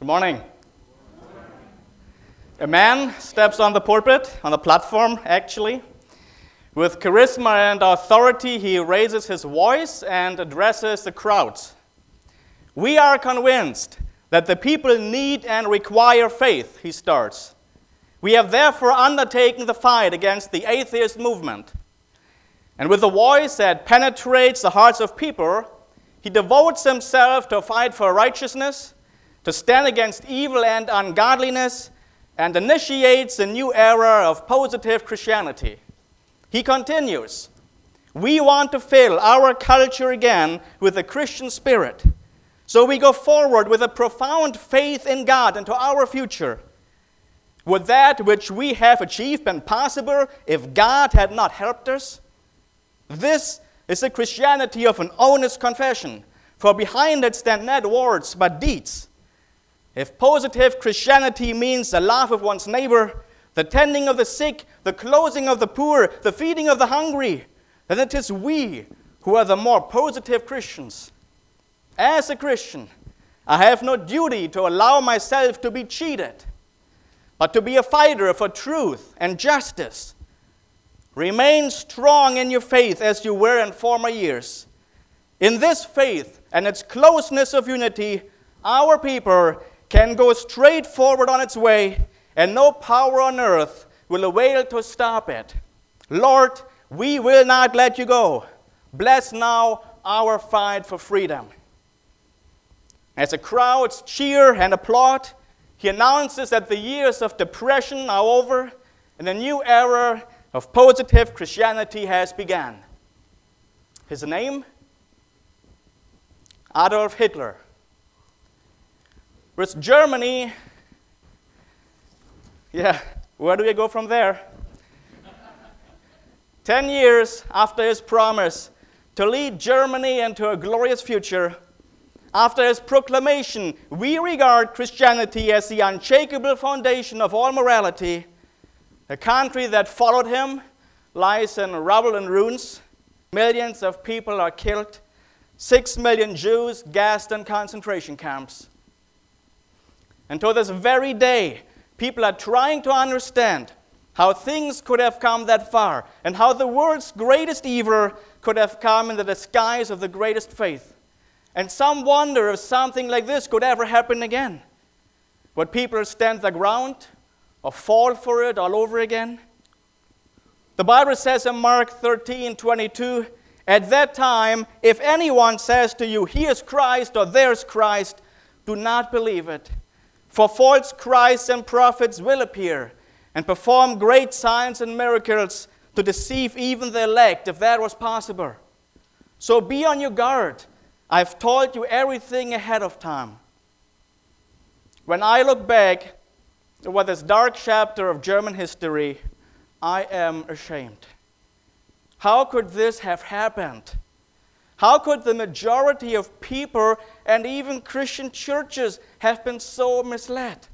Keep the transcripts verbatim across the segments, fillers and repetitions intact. Good morning. Good morning. A man steps on the pulpit, on the platform actually. With charisma and authority, he raises his voice and addresses the crowds. We are convinced that the people need and require faith, he starts. We have therefore undertaken the fight against the atheist movement. And with a voice that penetrates the hearts of people, he devotes himself to a fight for righteousness, to stand against evil and ungodliness, and initiates a new era of positive Christianity. He continues, we want to fill our culture again with the Christian spirit. So we go forward with a profound faith in God and to our future. Would that which we have achieved been possible if God had not helped us? This is the Christianity of an honest confession, for behind it stand not words but deeds. If positive Christianity means the love of one's neighbor, the tending of the sick, the clothing of the poor, the feeding of the hungry, then it is we who are the more positive Christians. As a Christian, I have no duty to allow myself to be cheated, but to be a fighter for truth and justice. Remain strong in your faith as you were in former years. In this faith and its closeness of unity, our people can go straight forward on its way, and no power on earth will avail to stop it. Lord, we will not let you go. Bless now our fight for freedom. As the crowds cheer and applaud, he announces that the years of depression are over and a new era of positive Christianity has begun. His name? Adolf Hitler. With Germany, yeah, where do we go from there? Ten years after his promise to lead Germany into a glorious future, after his proclamation, we regard Christianity as the unshakable foundation of all morality. The country that followed him lies in rubble and ruins. Millions of people are killed. Six million Jews gassed in concentration camps. And to this very day, people are trying to understand how things could have come that far and how the world's greatest evil could have come in the disguise of the greatest faith. And some wonder if something like this could ever happen again. Would people stand their ground or fall for it all over again? The Bible says in Mark thirteen twenty-two, at that time, if anyone says to you, here's Christ or there's Christ, do not believe it. For false Christs and prophets will appear and perform great signs and miracles to deceive even the elect, if that was possible. So be on your guard. I've told you everything ahead of time. When I look back over this dark chapter of German history, I am ashamed. How could this have happened? How could the majority of people and even Christian churches have been so misled?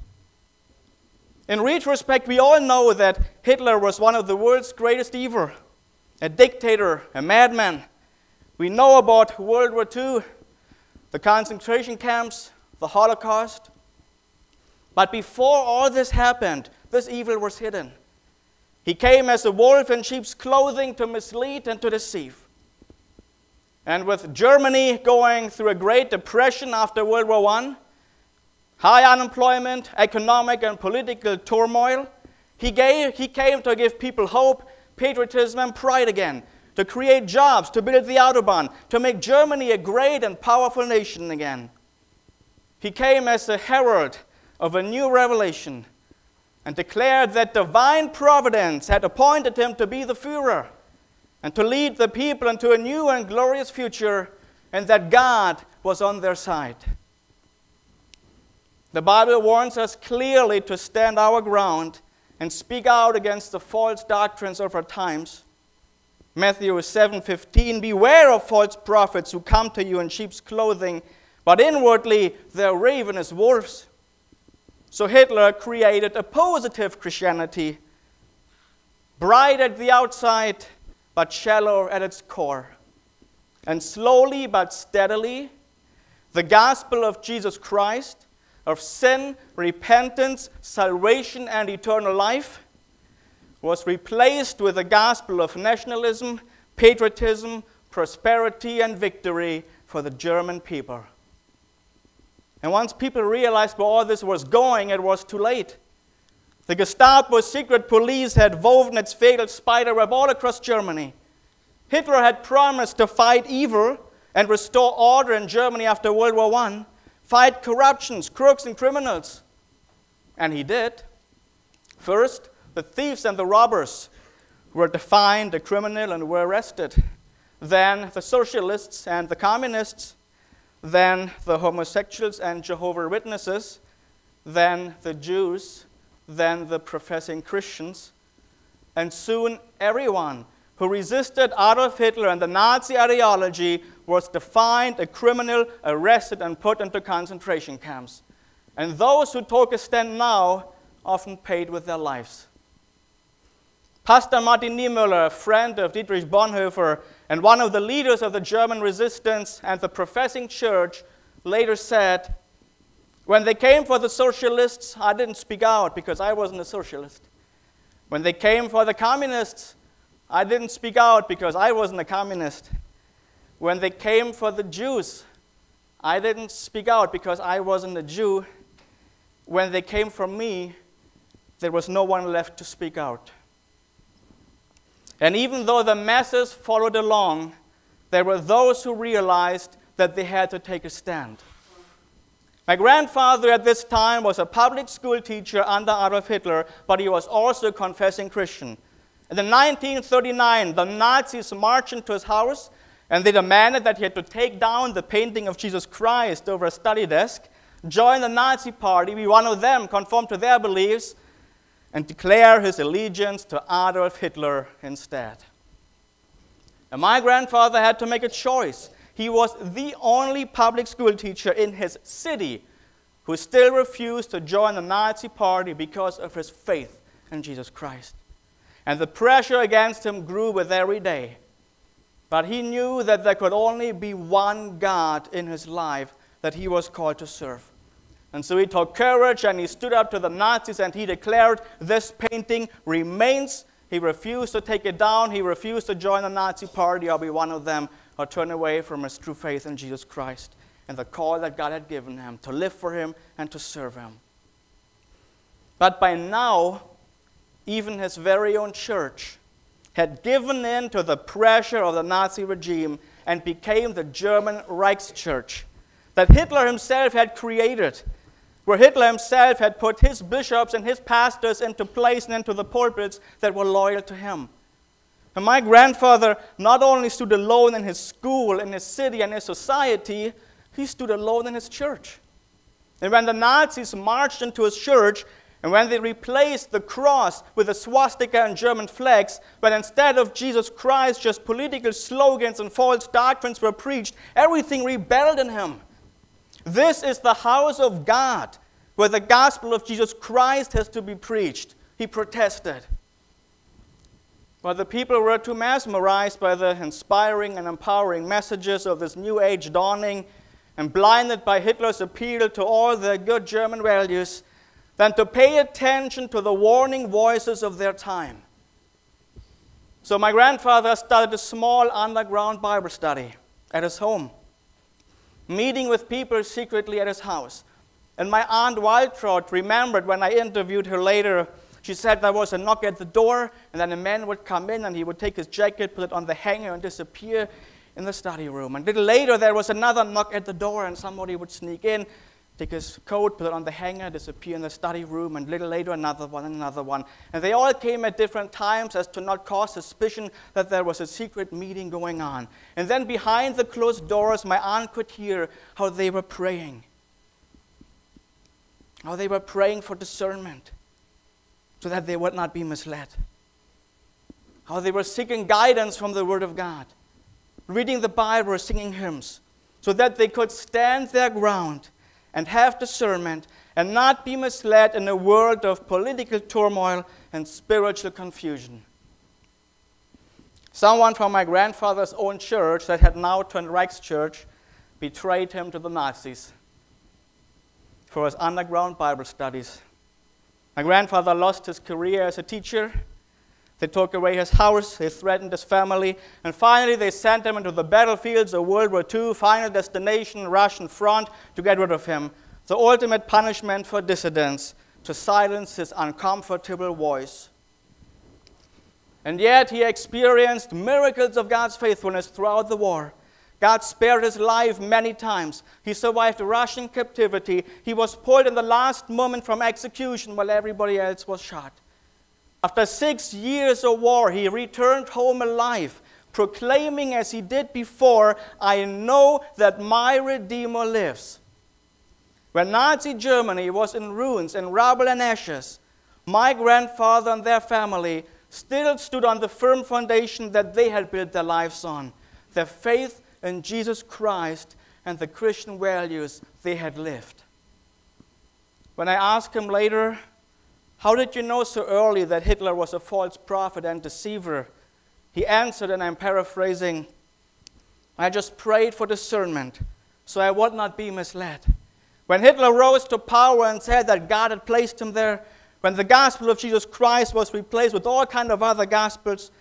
In retrospect, we all know that Hitler was one of the world's greatest evil, a dictator, a madman. We know about World War Two, the concentration camps, the Holocaust. But before all this happened, this evil was hidden. He came as a wolf in sheep's clothing to mislead and to deceive. And with Germany going through a great depression after World War One, high unemployment, economic and political turmoil, he, gave, he came to give people hope, patriotism and pride again, to create jobs, to build the Autobahn, to make Germany a great and powerful nation again. He came as a herald of a new revelation and declared that divine providence had appointed him to be the Führer and to lead the people into a new and glorious future, and that God was on their side. The Bible warns us clearly to stand our ground and speak out against the false doctrines of our times. Matthew seven fifteen, beware of false prophets who come to you in sheep's clothing, but inwardly they are ravenous wolves. So Hitler created a positive Christianity, bright at the outside, but shallow at its core. And slowly but steadily, the gospel of Jesus Christ, of sin, repentance, salvation, and eternal life was replaced with the gospel of nationalism, patriotism, prosperity, and victory for the German people. And once people realized where all this was going, it was too late. The Gestapo's secret police had woven its fatal spider web all across Germany. Hitler had promised to fight evil and restore order in Germany after World War One, fight corruptions, crooks, and criminals. And he did. First, the thieves and the robbers were defined a criminal and were arrested. Then the socialists and the communists. Then the homosexuals and Jehovah's Witnesses. Then the Jews. Then the professing Christians. And soon everyone who resisted Adolf Hitler and the Nazi ideology was defined a criminal, arrested, and put into concentration camps. And those who took a stand now often paid with their lives. Pastor Martin Niemöller, a friend of Dietrich Bonhoeffer and one of the leaders of the German resistance and the professing church, later said, "When they came for the socialists, I didn't speak out because I wasn't a socialist. When they came for the communists, I didn't speak out because I wasn't a communist. When they came for the Jews, I didn't speak out because I wasn't a Jew. When they came for me, there was no one left to speak out." And even though the masses followed along, there were those who realized that they had to take a stand. My grandfather at this time was a public school teacher under Adolf Hitler, but he was also a confessing Christian. And in nineteen thirty-nine, the Nazis marched into his house, and they demanded that he had to take down the painting of Jesus Christ over a study desk, join the Nazi party, be one of them, conform to their beliefs, and declare his allegiance to Adolf Hitler instead. And my grandfather had to make a choice. He was the only public school teacher in his city who still refused to join the Nazi party because of his faith in Jesus Christ. And the pressure against him grew with every day. But he knew that there could only be one God in his life that he was called to serve. And so he took courage and he stood up to the Nazis and he declared, "This painting remains." He refused to take it down. He refused to join the Nazi party or be one of them or turn away from his true faith in Jesus Christ and the call that God had given him to live for him and to serve him. But by now, even his very own church had given in to the pressure of the Nazi regime and became the German Reichschurch that Hitler himself had created, where Hitler himself had put his bishops and his pastors into place and into the pulpits that were loyal to him. And my grandfather not only stood alone in his school, in his city, and his society, he stood alone in his church. And when the Nazis marched into his church, and when they replaced the cross with a swastika and German flags, when instead of Jesus Christ just political slogans and false doctrines were preached, everything rebelled in him. This is the house of God where the gospel of Jesus Christ has to be preached. He protested. But the people were too mesmerized by the inspiring and empowering messages of this new age dawning and blinded by Hitler's appeal to all their good German values than to pay attention to the warning voices of their time. So my grandfather started a small underground Bible study at his home, meeting with people secretly at his house. And my aunt Wiltraud remembered when I interviewed her later, she said there was a knock at the door, and then a man would come in, and he would take his jacket, put it on the hanger, and disappear in the study room. And a little later, there was another knock at the door, and somebody would sneak in, take his coat, put it on the hanger, disappear in the study room, and a little later another one, another one. And they all came at different times as to not cause suspicion that there was a secret meeting going on. And then behind the closed doors, my aunt could hear how they were praying. How they were praying for discernment so that they would not be misled. How they were seeking guidance from the Word of God, reading the Bible, singing hymns, so that they could stand their ground and have discernment, and not be misled in a world of political turmoil and spiritual confusion. Someone from my grandfather's own church that had now turned Reichschurch betrayed him to the Nazis. for his underground Bible studies. My grandfather lost his career as a teacher. They took away his house, they threatened his family, and finally they sent him into the battlefields of World War Two, final destination, Russian front, to get rid of him. The ultimate punishment for dissidents, to silence his uncomfortable voice. And yet he experienced miracles of God's faithfulness throughout the war. God spared his life many times. He survived Russian captivity. He was pulled in the last moment from execution while everybody else was shot. After six years of war, he returned home alive, proclaiming as he did before, "I know that my Redeemer lives." When Nazi Germany was in ruins and rubble and ashes, my grandfather and their family still stood on the firm foundation that they had built their lives on, their faith in Jesus Christ and the Christian values they had lived. When I asked him later, "How did you know so early that Hitler was a false prophet and deceiver?" he answered, and I'm paraphrasing, "I just prayed for discernment so I would not be misled." When Hitler rose to power and said that God had placed him there, when the gospel of Jesus Christ was replaced with all kinds of other gospels,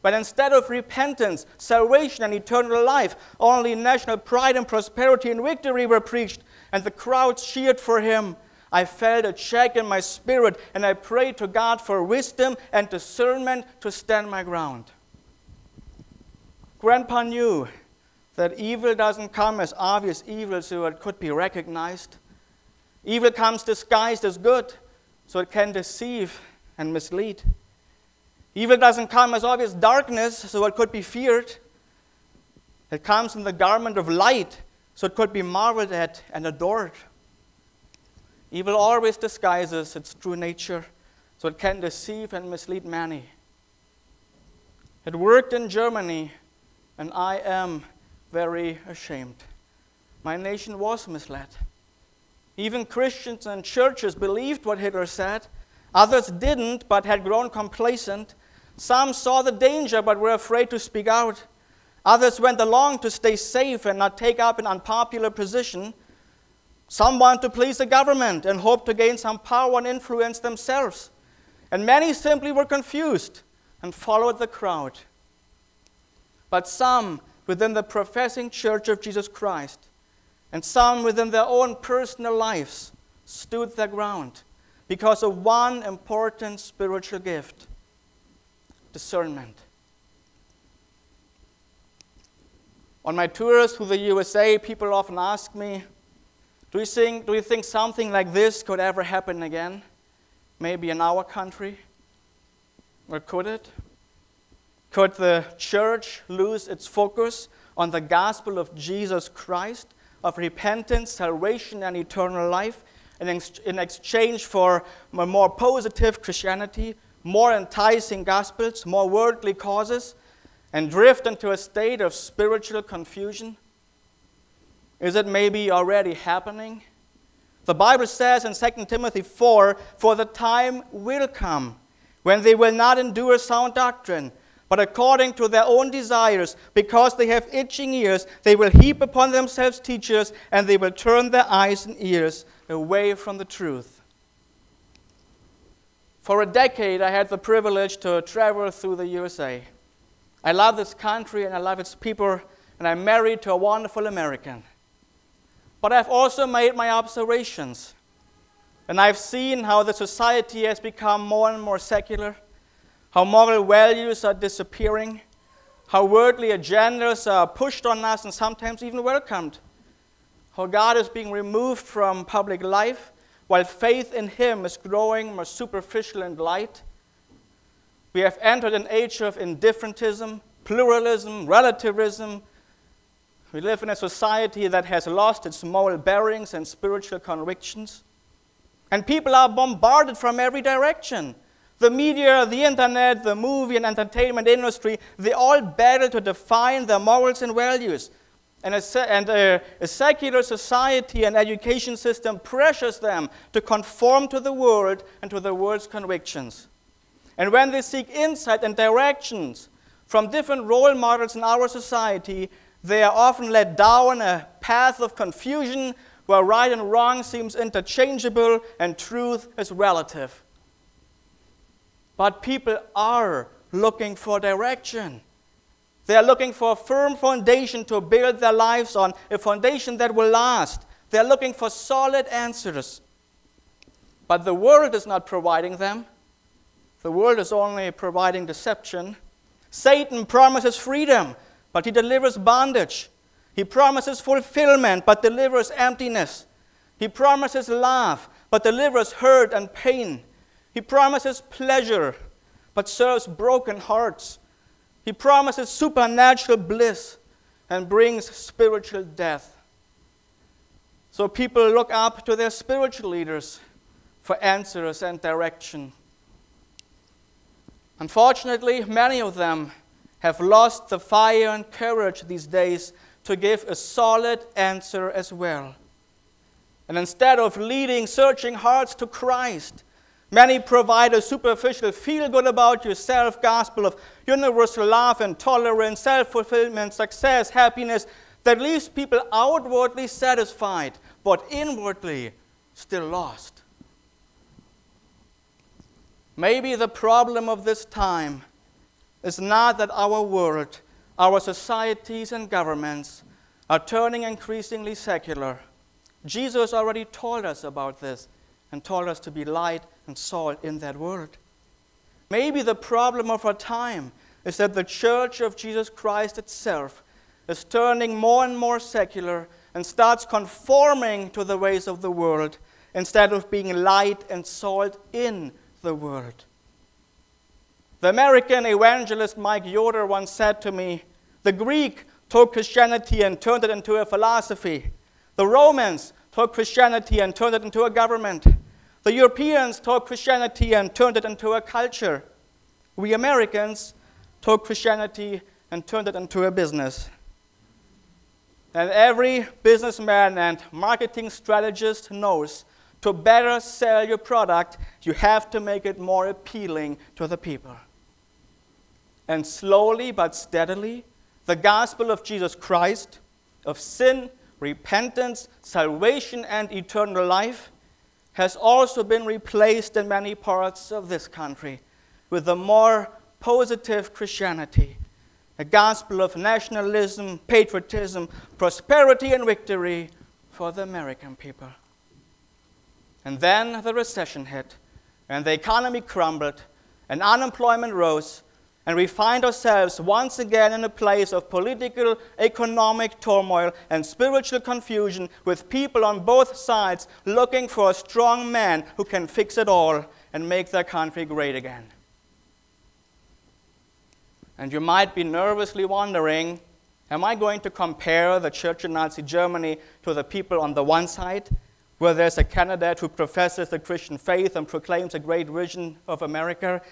but instead of repentance, salvation, and eternal life, only national pride and prosperity and victory were preached, and the crowds cheered for him, I felt a check in my spirit, and I prayed to God for wisdom and discernment to stand my ground. Grandpa knew that evil doesn't come as obvious evil so it could be recognized. Evil comes disguised as good so it can deceive and mislead. Evil doesn't come as obvious darkness so it could be feared. It comes in the garment of light so it could be marveled at and adored. Evil always disguises its true nature, so it can deceive and mislead many. It worked in Germany, and I am very ashamed. My nation was misled. Even Christians and churches believed what Hitler said. Others didn't, but had grown complacent. Some saw the danger, but were afraid to speak out. Others went along to stay safe and not take up an unpopular position. Some want to please the government and hope to gain some power and influence themselves. And many simply were confused and followed the crowd. But some within the professing Church of Jesus Christ and some within their own personal lives stood their ground because of one important spiritual gift: discernment. On my tours through the U S A, people often ask me, Do you, think, do you think something like this could ever happen again? Maybe in our country? Or could it? Could the church lose its focus on the gospel of Jesus Christ, of repentance, salvation, and eternal life, in, ex in exchange for a more positive Christianity, more enticing gospels, more worldly causes, and drift into a state of spiritual confusion? Is it maybe already happening? The Bible says in Second Timothy four, "For the time will come when they will not endure sound doctrine, but according to their own desires, because they have itching ears, they will heap upon themselves teachers, and they will turn their eyes and ears away from the truth." For a decade, I had the privilege to travel through the U S A. I love this country, and I love its people, and I'm married to a wonderful American. But I've also made my observations, and I've seen how the society has become more and more secular, how moral values are disappearing, how worldly agendas are pushed on us and sometimes even welcomed, how God is being removed from public life while faith in Him is growing more superficial and light. We have entered an age of indifferentism, pluralism, relativism. We live in a society that has lost its moral bearings and spiritual convictions. And people are bombarded from every direction. The media, the internet, the movie and entertainment industry, they all battle to define their morals and values. And, a, and a, a secular society and education system pressures them to conform to the world and to the world's convictions. And when they seek insight and directions from different role models in our society, they are often led down a path of confusion where right and wrong seems interchangeable and truth is relative. But people are looking for direction. They are looking for a firm foundation to build their lives on, a foundation that will last. They are looking for solid answers. But the world is not providing them. The world is only providing deception. Satan promises freedom, but he delivers bondage. He promises fulfillment, but delivers emptiness. He promises love, but delivers hurt and pain. He promises pleasure, but serves broken hearts. He promises supernatural bliss and brings spiritual death. So people look up to their spiritual leaders for answers and direction. Unfortunately, many of them have lost the fire and courage these days to give a solid answer as well. And instead of leading searching hearts to Christ, many provide a superficial feel-good-about-yourself gospel of universal love and tolerance, self-fulfillment, success, happiness that leaves people outwardly satisfied but inwardly still lost. Maybe the problem of this time is not that our world, our societies and governments are turning increasingly secular. Jesus already told us about this and told us to be light and salt in that world. Maybe the problem of our time is that the Church of Jesus Christ itself is turning more and more secular and starts conforming to the ways of the world instead of being light and salt in the world. The American evangelist Mike Yoder once said to me, the Greek took Christianity and turned it into a philosophy. The Romans took Christianity and turned it into a government. The Europeans took Christianity and turned it into a culture. We Americans took Christianity and turned it into a business. And every businessman and marketing strategist knows to better sell your product, you have to make it more appealing to the people. And slowly but steadily, the gospel of Jesus Christ, of sin, repentance, salvation, and eternal life, has also been replaced in many parts of this country with a more positive Christianity, a gospel of nationalism, patriotism, prosperity, and victory for the American people. And then the recession hit, and the economy crumbled, and unemployment rose, and we find ourselves once again in a place of political, economic turmoil and spiritual confusion, with people on both sides looking for a strong man who can fix it all and make their country great again. And you might be nervously wondering, am I going to compare the church in Nazi Germany to the people on the one side, where there's a candidate who professes the Christian faith and proclaims a great vision of America,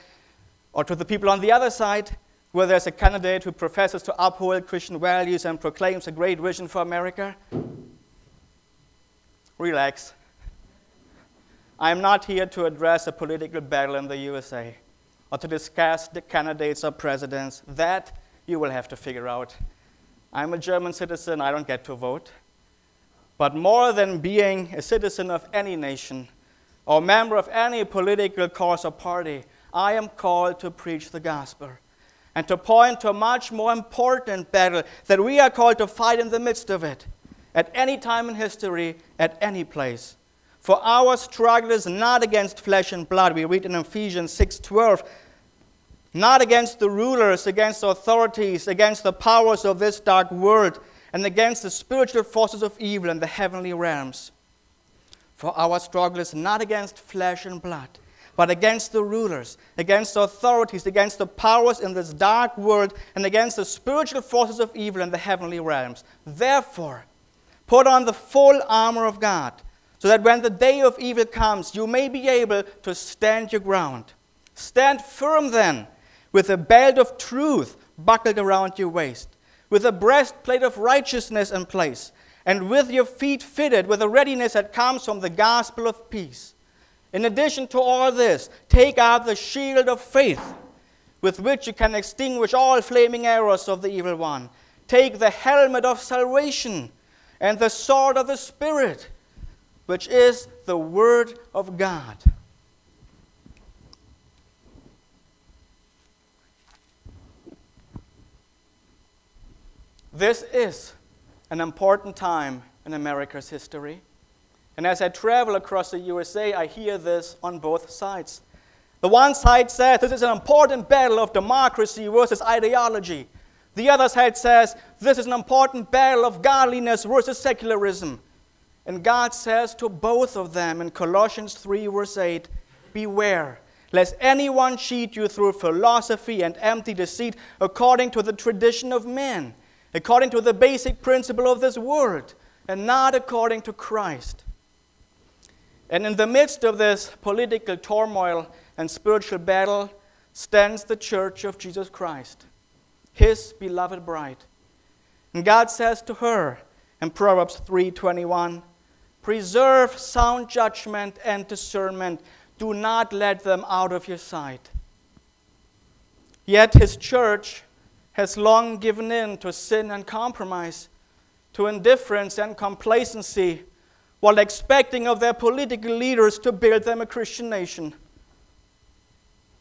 or to the people on the other side, where there's a candidate who professes to uphold Christian values and proclaims a great vision for America? Relax. I'm not here to address a political battle in the U S A or to discuss the candidates or presidents. That you will have to figure out. I'm a German citizen. I don't get to vote. But more than being a citizen of any nation or member of any political cause or party, I am called to preach the gospel and to point to a much more important battle that we are called to fight in the midst of it, at any time in history, at any place. For our struggle is not against flesh and blood. We read in Ephesians six twelve, not against the rulers, against authorities, against the powers of this dark world, and against the spiritual forces of evil in the heavenly realms. For our struggle is not against flesh and blood, but against the rulers, against authorities, against the powers in this dark world, and against the spiritual forces of evil in the heavenly realms. Therefore, put on the full armor of God, so that when the day of evil comes, you may be able to stand your ground. Stand firm then, with a belt of truth buckled around your waist, with a breastplate of righteousness in place, and with your feet fitted with the readiness that comes from the gospel of peace. In addition to all this, take out the shield of faith, with which you can extinguish all flaming arrows of the evil one. Take the helmet of salvation and the sword of the Spirit, which is the Word of God. This is an important time in America's history. And as I travel across the U S A, I hear this on both sides. The one side says this is an important battle of democracy versus ideology. The other side says this is an important battle of godliness versus secularism. And God says to both of them in Colossians three verse eight, beware, lest anyone cheat you through philosophy and empty deceit according to the tradition of men, according to the basic principle of this world, and not according to Christ. And in the midst of this political turmoil and spiritual battle stands the Church of Jesus Christ, His beloved bride. And God says to her in Proverbs three twenty-one, preserve sound judgment and discernment. Do not let them out of your sight. Yet His church has long given in to sin and compromise, to indifference and complacency, while expecting of their political leaders to build them a Christian nation.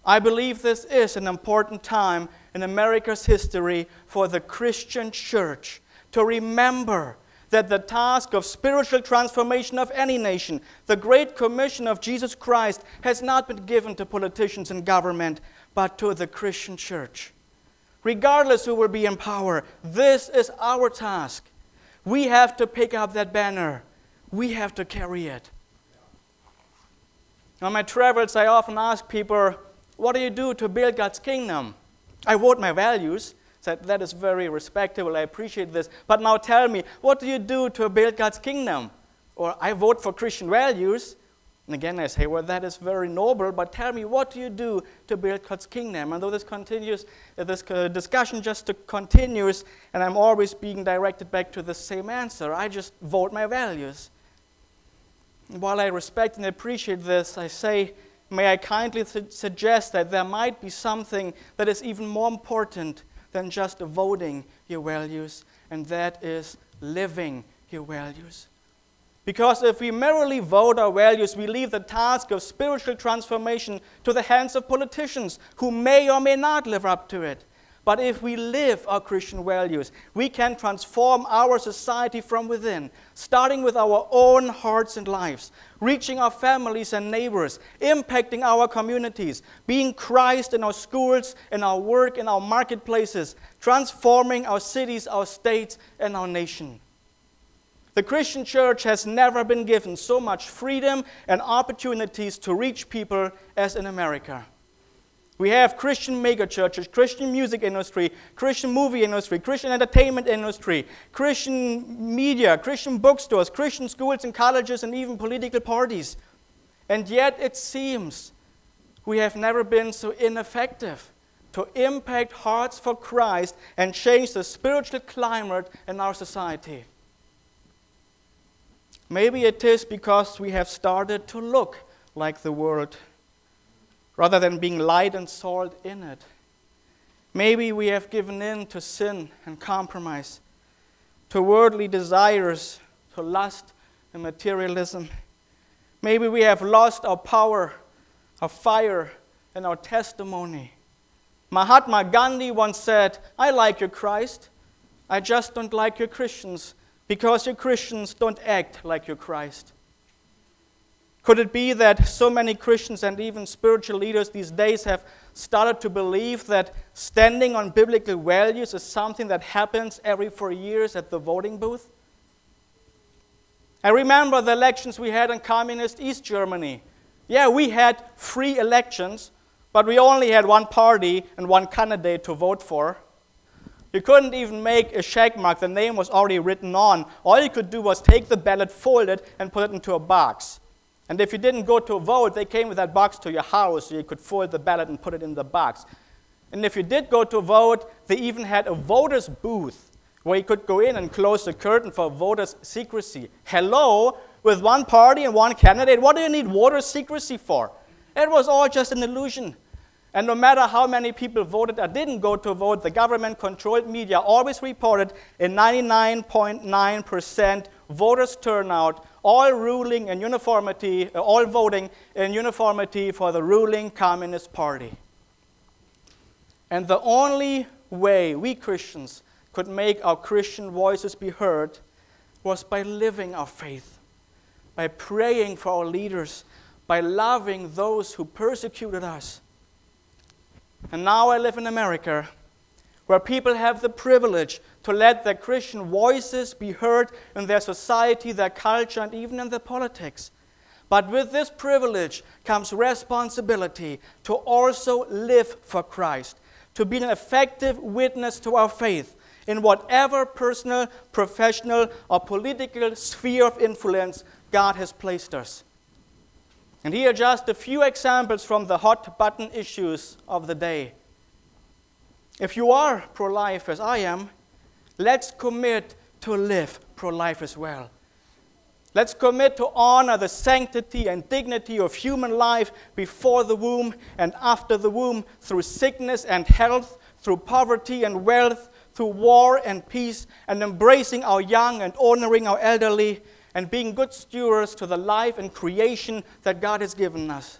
I believe this is an important time in America's history for the Christian church to remember that the task of spiritual transformation of any nation, the Great Commission of Jesus Christ, has not been given to politicians and government, but to the Christian church. Regardless who will be in power, this is our task. We have to pick up that banner. We have to carry it. On my travels, I often ask people, what do you do to build God's kingdom? I wrote my values. Said, that is very respectable. I appreciate this. But now tell me, what do you do to build God's kingdom? Or I vote for Christian values. And again, I say, well, that is very noble, but tell me, what do you do to build God's kingdom? And though this continues, this discussion just continues, and I'm always being directed back to the same answer. I just vote my values. And while I respect and appreciate this, I say, may I kindly suggest that there might be something that is even more important than just voting your values, and that is living your values. Because if we merely vote our values, we leave the task of spiritual transformation to the hands of politicians who may or may not live up to it. But if we live our Christian values, we can transform our society from within, starting with our own hearts and lives, reaching our families and neighbors, impacting our communities, being Christ in our schools, in our work, in our marketplaces, transforming our cities, our states, and our nation. The Christian church has never been given so much freedom and opportunities to reach people as in America. We have Christian megachurches, Christian music industry, Christian movie industry, Christian entertainment industry, Christian media, Christian bookstores, Christian schools and colleges, and even political parties. And yet it seems we have never been so ineffective to impact hearts for Christ and change the spiritual climate in our society. Maybe it is because we have started to look like the world rather than being light and salt in it. Maybe we have given in to sin and compromise, to worldly desires, to lust and materialism. Maybe we have lost our power, our fire, and our testimony. Mahatma Gandhi once said, I like your Christ, I just don't like your Christians, because your Christians don't act like your Christ. Could it be that so many Christians and even spiritual leaders these days have started to believe that standing on biblical values is something that happens every four years at the voting booth? I remember the elections we had in communist East Germany. Yeah, we had free elections, but we only had one party and one candidate to vote for. You couldn't even make a check mark. The name was already written on. All you could do was take the ballot, fold it, and put it into a box. And if you didn't go to vote, they came with that box to your house, so you could fold the ballot and put it in the box. And if you did go to vote, they even had a voter's booth where you could go in and close the curtain for voter's secrecy. Hello, with one party and one candidate, what do you need voter secrecy for? It was all just an illusion. And no matter how many people voted or didn't go to vote, the government-controlled media always reported a ninety-nine point nine percent voters' turnout all ruling and uniformity, all voting in uniformity for the ruling Communist Party. And the only way we Christians could make our Christian voices be heard was by living our faith, by praying for our leaders, by loving those who persecuted us. And now I live in America, where people have the privilege to let their Christian voices be heard in their society, their culture, and even in their politics. But with this privilege comes responsibility to also live for Christ, to be an effective witness to our faith in whatever personal, professional, or political sphere of influence God has placed us. And here are just a few examples from the hot-button issues of the day. If you are pro-life, as I am, let's commit to live pro-life as well. Let's commit to honor the sanctity and dignity of human life before the womb and after the womb, through sickness and health, through poverty and wealth, through war and peace, and embracing our young and honoring our elderly, and being good stewards to the life and creation that God has given us.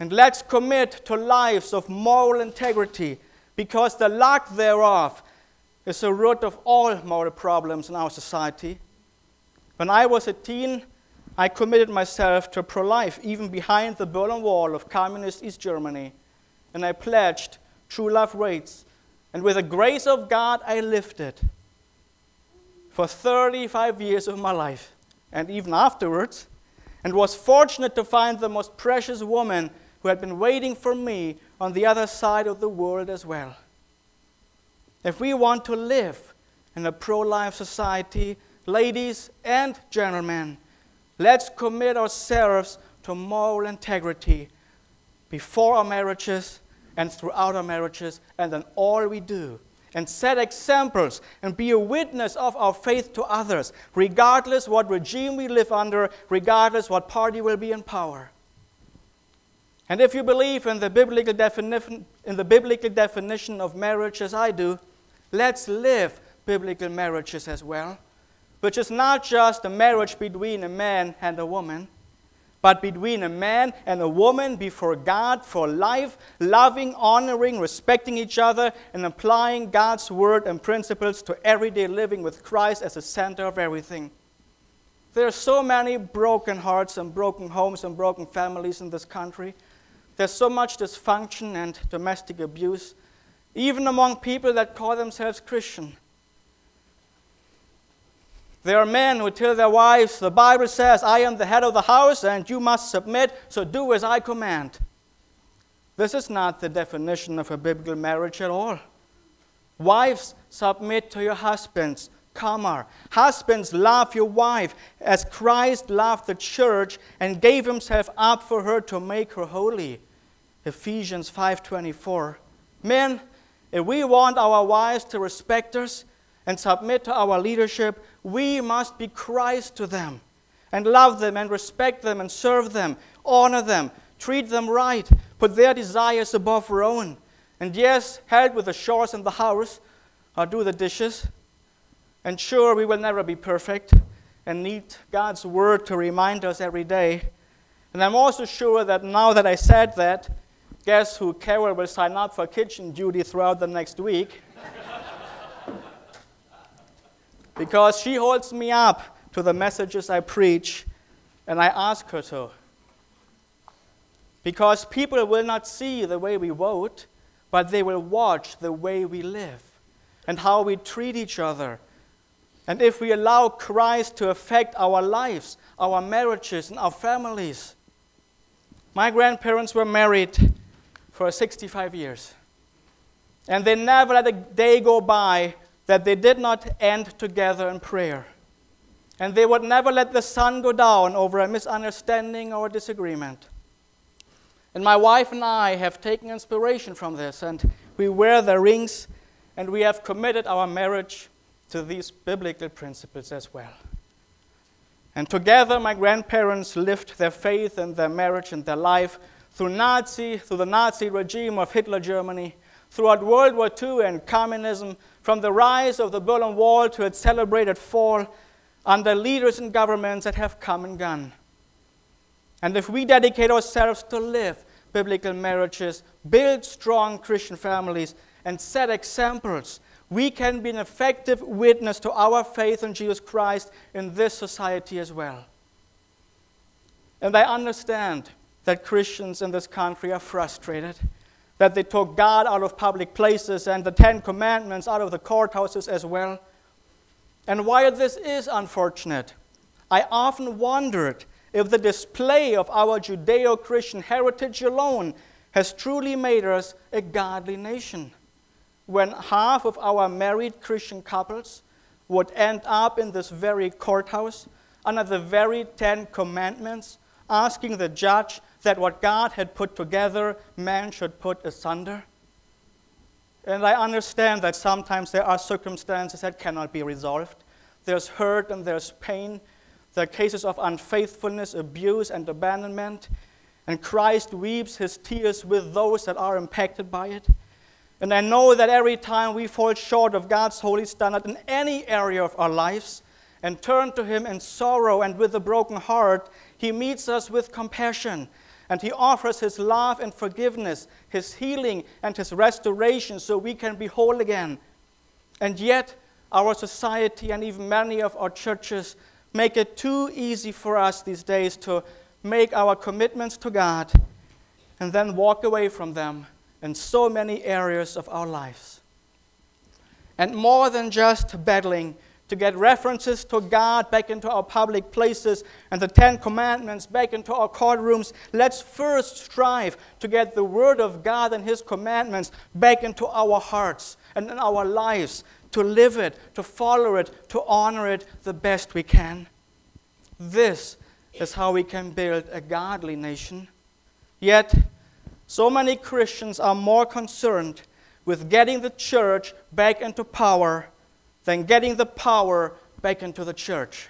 And let's commit to lives of moral integrity, because the lack thereof is the root of all moral problems in our society. When I was a teen, I committed myself to pro-life, even behind the Berlin Wall of communist East Germany, and I pledged true love reigns, and with the grace of God, I lived it. For thirty-five years of my life, and even afterwards, and was fortunate to find the most precious woman who had been waiting for me on the other side of the world as well. If we want to live in a pro-life society, ladies and gentlemen, let's commit ourselves to moral integrity before our marriages and throughout our marriages and in all we do, and set examples and be a witness of our faith to others, regardless what regime we live under, regardless what party will be in power. And if you believe in the biblical definition, in the biblical definition of marriage as I do, let's live biblical marriages as well, which is not just a marriage between a man and a woman, but between a man and a woman before God for life, loving, honoring, respecting each other, and applying God's word and principles to everyday living with Christ as the center of everything. There are so many broken hearts and broken homes and broken families in this country. There's so much dysfunction and domestic abuse, even among people that call themselves Christian. There are men who tell their wives, the Bible says, I am the head of the house and you must submit, so do as I command. This is not the definition of a biblical marriage at all. Wives, submit to your husbands, comma. Husbands, love your wife as Christ loved the church and gave himself up for her to make her holy. Ephesians five twenty-four. Men, if we want our wives to respect us and submit to our leadership, we must be Christ to them and love them and respect them and serve them, honor them, treat them right, put their desires above our own, and yes, help with the chores in the house or do the dishes. And sure, we will never be perfect and need God's word to remind us every day. And I'm also sure that now that I said that, guess who? Carol will sign up for kitchen duty throughout the next week. Because she holds me up to the messages I preach, and I ask her to. Because people will not see the way we vote, but they will watch the way we live and how we treat each other. And if we allow Christ to affect our lives, our marriages, and our families. My grandparents were married for sixty-five years, and they never let a day go by that they did not end together in prayer. And they would never let the sun go down over a misunderstanding or a disagreement. And my wife and I have taken inspiration from this, and we wear the rings, and we have committed our marriage to these biblical principles as well. And together, my grandparents lived their faith and their marriage and their life through Nazi, through the Nazi regime of Hitler Germany, throughout World War Two and communism, from the rise of the Berlin Wall to its celebrated fall, under leaders and governments that have come and gone. And if we dedicate ourselves to live biblical marriages, build strong Christian families, and set examples, we can be an effective witness to our faith in Jesus Christ in this society as well. And I understand that Christians in this country are frustrated, that they took God out of public places and the Ten Commandments out of the courthouses as well. And while this is unfortunate, I often wondered if the display of our Judeo-Christian heritage alone has truly made us a godly nation, when half of our married Christian couples would end up in this very courthouse under the very Ten Commandments, asking the judge that what God had put together, man should put asunder. And I understand that sometimes there are circumstances that cannot be resolved. There's hurt and there's pain. There are cases of unfaithfulness, abuse, and abandonment. And Christ weeps his tears with those that are impacted by it. And I know that every time we fall short of God's holy standard in any area of our lives and turn to him in sorrow and with a broken heart, he meets us with compassion, and he offers his love and forgiveness, his healing and his restoration, so we can be whole again. And yet, our society and even many of our churches make it too easy for us these days to make our commitments to God and then walk away from them in so many areas of our lives. And more than just battling to get references to God back into our public places and the Ten Commandments back into our courtrooms, let's first strive to get the Word of God and his commandments back into our hearts and in our lives, to live it, to follow it, to honor it the best we can. This is how we can build a godly nation. Yet, so many Christians are more concerned with getting the church back into power than getting the power back into the church.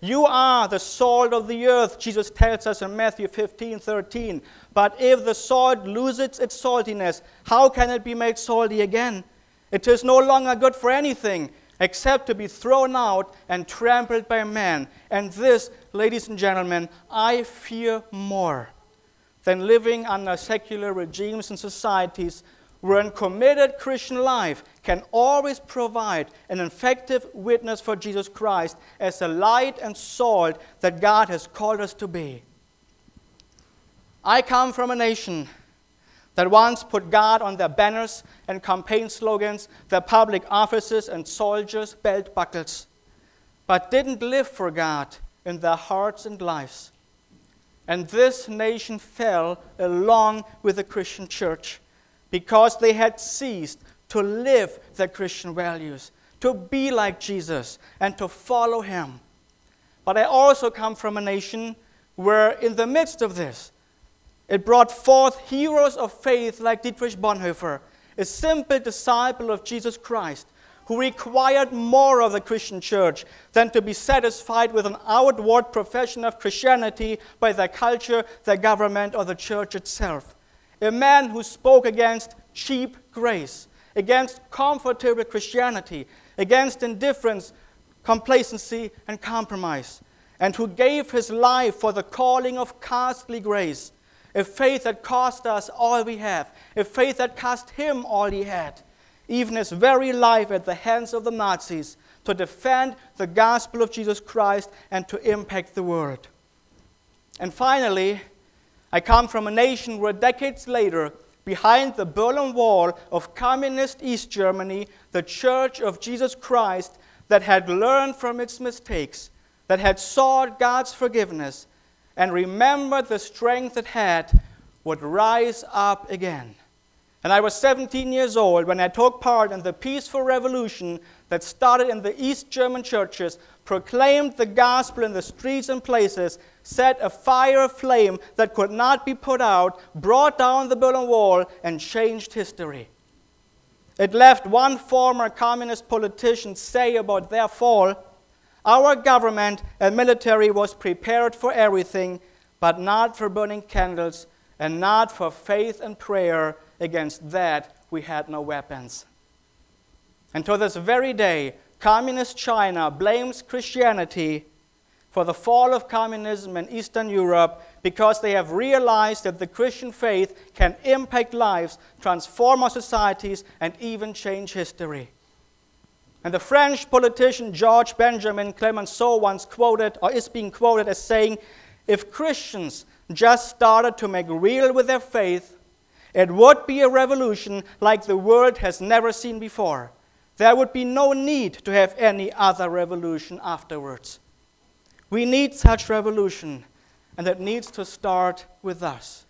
You are the salt of the earth, Jesus tells us in Matthew fifteen thirteen. But if the salt loses its saltiness, how can it be made salty again? It is no longer good for anything except to be thrown out and trampled by man. And this, ladies and gentlemen, I fear more than living under secular regimes and societies where a committed Christian life can always provide an effective witness for Jesus Christ as the light and salt that God has called us to be. I come from a nation that once put God on their banners and campaign slogans, their public offices and soldiers' belt buckles, but didn't live for God in their hearts and lives. And this nation fell along with the Christian church, because they had ceased to live their Christian values, to be like Jesus, and to follow him. But I also come from a nation where, in the midst of this, it brought forth heroes of faith like Dietrich Bonhoeffer, a simple disciple of Jesus Christ, who required more of the Christian church than to be satisfied with an outward profession of Christianity by their culture, their government, or the church itself. A man who spoke against cheap grace, against comfortable Christianity, against indifference, complacency, and compromise, and who gave his life for the calling of costly grace, a faith that cost us all we have, a faith that cost him all he had, even his very life at the hands of the Nazis, to defend the gospel of Jesus Christ and to impact the world. And finally, I come from a nation where decades later, behind the Berlin Wall of communist East Germany, the Church of Jesus Christ, that had learned from its mistakes, that had sought God's forgiveness, and remembered the strength it had, would rise up again. And I was seventeen years old when I took part in the peaceful revolution that started in the East German churches, proclaimed the gospel in the streets and places, set a fire aflame that could not be put out, brought down the Berlin Wall, and changed history. It left one former communist politician say about their fall, "Our government and military was prepared for everything, but not for burning candles and not for faith and prayer. Against that, we had no weapons." And to this very day, Communist China blames Christianity for the fall of communism in Eastern Europe because they have realized that the Christian faith can impact lives, transform our societies, and even change history. And the French politician George Benjamin Clemenceau once quoted, or is being quoted as saying, if Christians just started to make real with their faith, it would be a revolution like the world has never seen before. There would be no need to have any other revolution afterwards. We need such revolution, and that needs to start with us.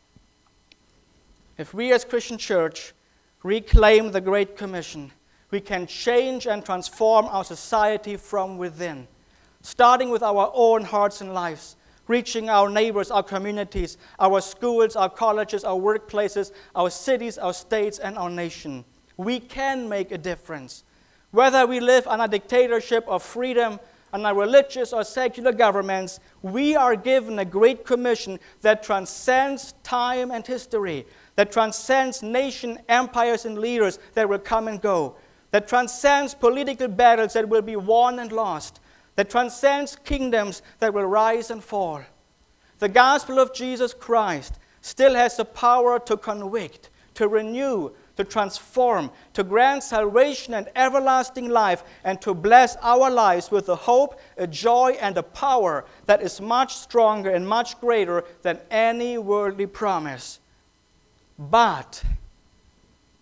If we as Christian Church reclaim the Great Commission, we can change and transform our society from within, starting with our own hearts and lives, reaching our neighbors, our communities, our schools, our colleges, our workplaces, our cities, our states, and our nation. We can make a difference. Whether we live under dictatorship or freedom, under religious or secular governments, we are given a great commission that transcends time and history, that transcends nation, empires, and leaders that will come and go, that transcends political battles that will be won and lost, that transcends kingdoms that will rise and fall. The gospel of Jesus Christ still has the power to convict, to renew, to transform, to grant salvation and everlasting life, and to bless our lives with a hope, a joy, and a power that is much stronger and much greater than any worldly promise. But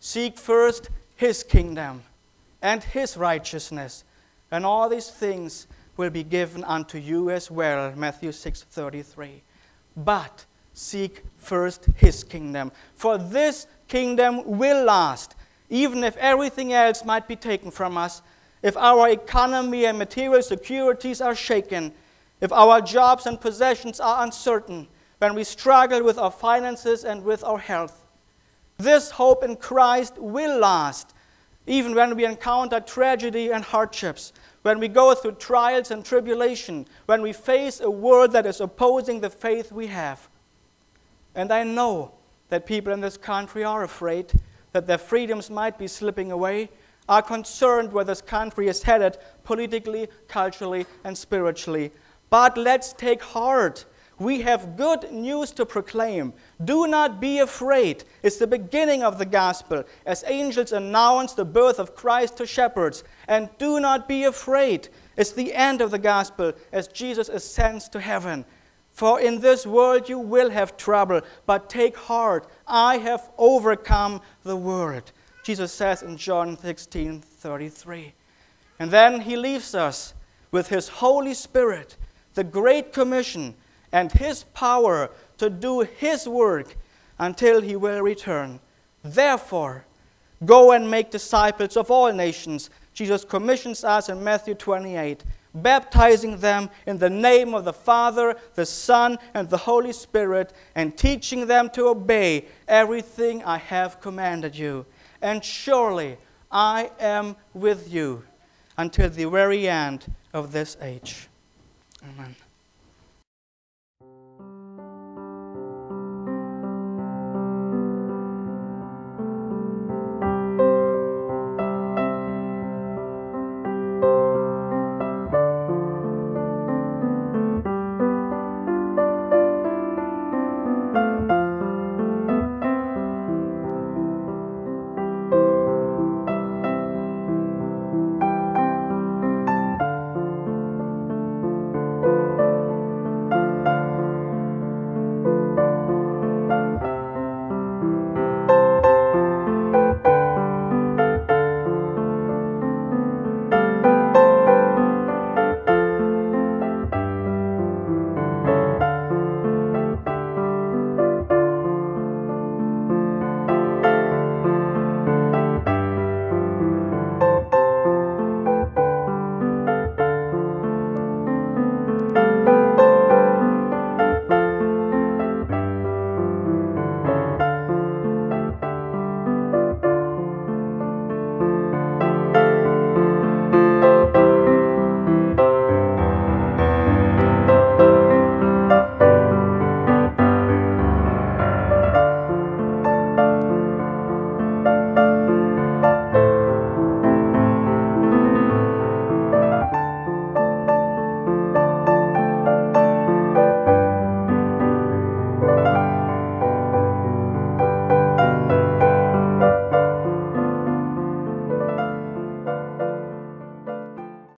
seek first His kingdom and His righteousness, and all these things will be given unto you as well, Matthew six thirty-three. But seek first His kingdom, for this kingdom will last, even if everything else might be taken from us, if our economy and material securities are shaken, if our jobs and possessions are uncertain, when we struggle with our finances and with our health. This hope in Christ will last, even when we encounter tragedy and hardships, when we go through trials and tribulation, when we face a world that is opposing the faith we have. And I know that people in this country are afraid that their freedoms might be slipping away, are concerned where this country is headed politically, culturally, and spiritually. But let's take heart. We have good news to proclaim. Do not be afraid. It's the beginning of the gospel, as angels announce the birth of Christ to shepherds. And do not be afraid. It's the end of the gospel, as Jesus ascends to heaven. For in this world you will have trouble, but take heart, I have overcome the world. Jesus says in John sixteen thirty-three. And then he leaves us with his Holy Spirit, the Great Commission, and his power to do his work until he will return. Therefore, go and make disciples of all nations. Jesus commissions us in Matthew twenty-eight. Baptizing them in the name of the Father, the Son, and the Holy Spirit, and teaching them to obey everything I have commanded you. And surely I am with you until the very end of this age. Amen.